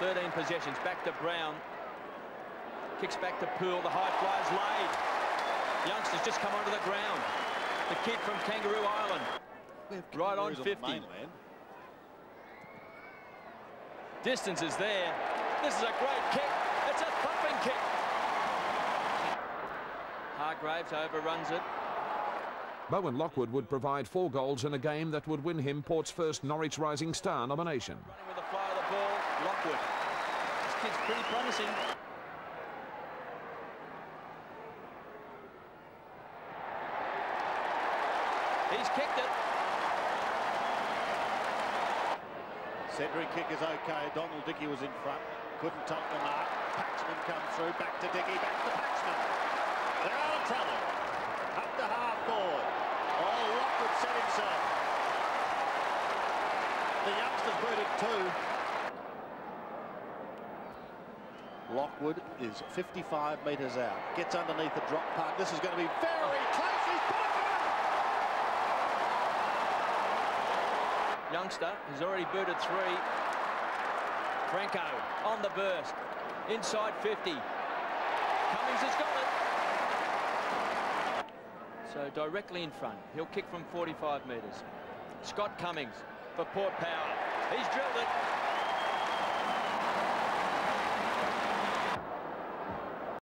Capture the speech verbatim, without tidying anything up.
thirteen possessions. Back to Brown. Kicks back to Poole. The high flyer's laid. The youngster's just come onto the ground. The kid from Kangaroo Island. Right on fifty. On Distance is there. This is a great kick. It's a thumping kick. Hargraves overruns it. Bowen Lockwood would provide four goals in a game that would win him Port's first Norwich Rising Star nomination. Running with the fly of the ball, Lockwood. This kid's pretty promising. He's kicked it. Cedric kick is okay. Donald Dickey was in front. Couldn't take the mark. Paxman comes through. Back to Dickey. Back to Paxman. They're out of trouble. Up to half forward. Oh, Lockwood set himself. The youngster's booted too. Lockwood is fifty-five metres out. Gets underneath the drop part. This is going to be very close. He's put it down. Youngster has already booted three. Franco on the burst. Inside fifty. Cummings has got it. So directly in front, he'll kick from forty-five metres. Scott Cummings for Port Power. He's drilled it.